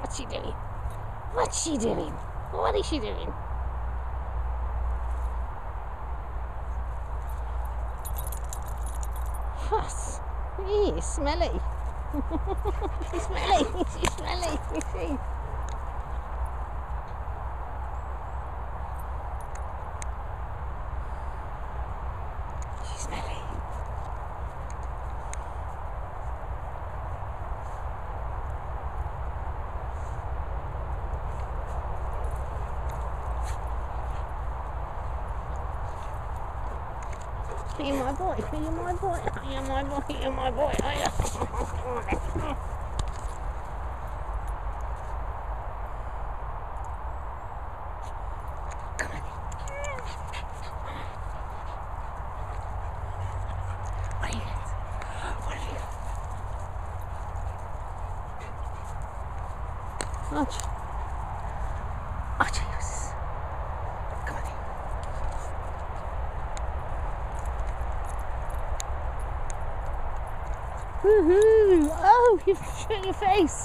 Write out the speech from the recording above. What's she doing? What's she doing? What is she doing? Fuss. Eee, smelly. She's smelly. She's smelly. You see? She's smelly. Are you my boy? Are you my boy? Are you my boy? Are you my boy? Are you? Come on. What are you? What are you? Watch. Watch us. Come on. Woohoo! Oh, you've shown your face!